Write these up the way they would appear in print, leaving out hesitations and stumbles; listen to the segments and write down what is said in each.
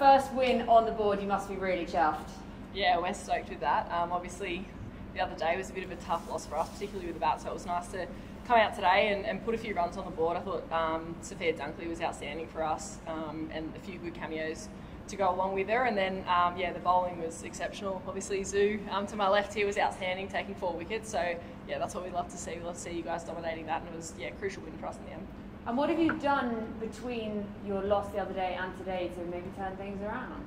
First win on the board, you must be really chuffed. Yeah, we're stoked with that. Obviously, the other day was a bit of a tough loss for us, particularly with the bat, so it was nice to come out today and put a few runs on the board. I thought Sophia Dunkley was outstanding for us, and a few good cameos to go along with her. And then, yeah, the bowling was exceptional. Obviously, Zoo to my left here was outstanding, taking 4 wickets. So, yeah, that's what we love to see. We love to see you guys dominating that, and it was, yeah, a crucial win for us in the end. And what have you done between your loss the other day and today to maybe turn things around?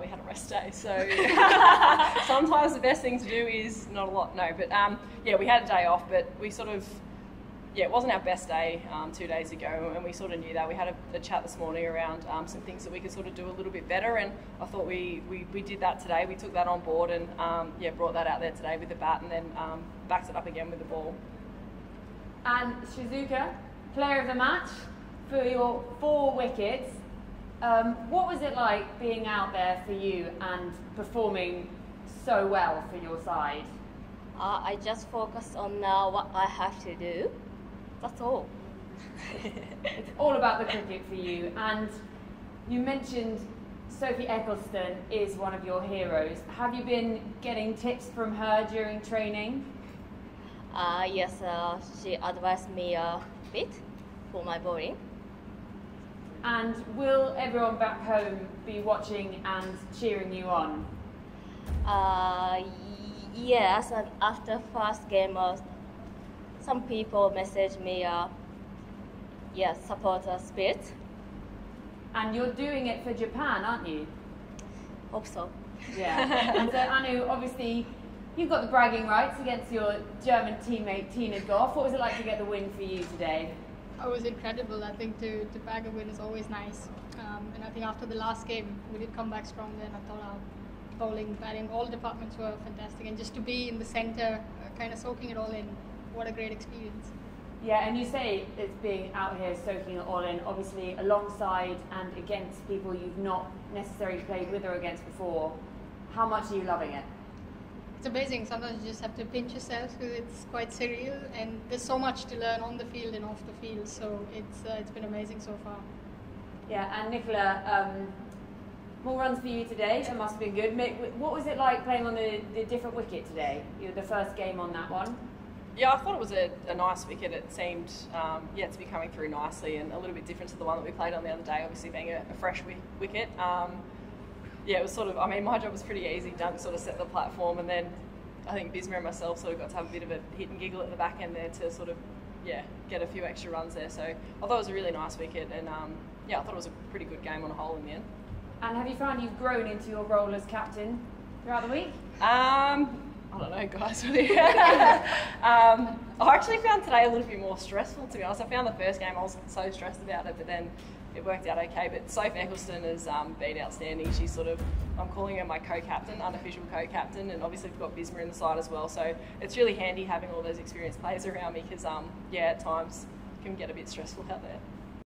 We had a rest day, so sometimes the best thing to do is not a lot. No, but yeah, we had a day off, but we sort of, yeah, it wasn't our best day 2 days ago, and we sort of knew that. We had a chat this morning around some things that we could sort of do a little bit better, and I thought we did that today. We took that on board and yeah, brought that out there today with the bat, and then backed it up again with the ball. And Suzuka, player of the match for your 4 wickets. What was it like being out there for you and performing so well for your side? I just focused on what I have to do. That's all. It's all about the cricket for you. And you mentioned Sophie Ecclestone is one of your heroes. Have you been getting tips from her during training? Yes, she advised me a bit for my bowling. And will everyone back home be watching and cheering you on? Yes, and after first game, some people messaged me, yes, supporter spirit. And you're doing it for Japan, aren't you? Hope so. Yeah. And so, Anu, obviously, you've got the bragging rights against your German teammate Tina Goff. What was it like to get the win for you today? It was incredible. I think to bag a win is always nice. And I think after the last game, we did come back stronger, and I thought our bowling, batting, all departments were fantastic. And just to be in the centre, kind of soaking it all in, what a great experience. Yeah, and you say it's being out here soaking it all in, obviously alongside and against people you've not necessarily played with or against before. How much are you loving it? It's amazing. Sometimes you just have to pinch yourself because it's quite surreal, and there's so much to learn on the field and off the field, so it's been amazing so far. Yeah, and Nicola, more runs for you today. That must have been good. What was it like playing on the different wicket today? You were the first game on that one. Yeah, I thought it was a nice wicket. It seemed, yeah, to be coming through nicely and a little bit different to the one that we played on the other day, obviously being a fresh wicket. Yeah, it was sort of, I mean, my job was pretty easy. Dunk sort of set the platform, and then I think Bismarck and myself sort of got to have a bit of a hit and giggle at the back end there to sort of, yeah, get a few extra runs there. So I thought it was a really nice wicket, and yeah, I thought it was a pretty good game on a whole in the end. And have you found you've grown into your role as captain throughout the week? I don't know, guys. I actually found today a little bit more stressful, to be honest. I found the first game I was so stressed about it, but then it worked out okay. But Sophie Ecclestone has been outstanding. She's sort of, I'm calling her my co-captain, unofficial co-captain, and obviously we've got Bismarck in the side as well. So it's really handy having all those experienced players around me because, yeah, at times it can get a bit stressful out there.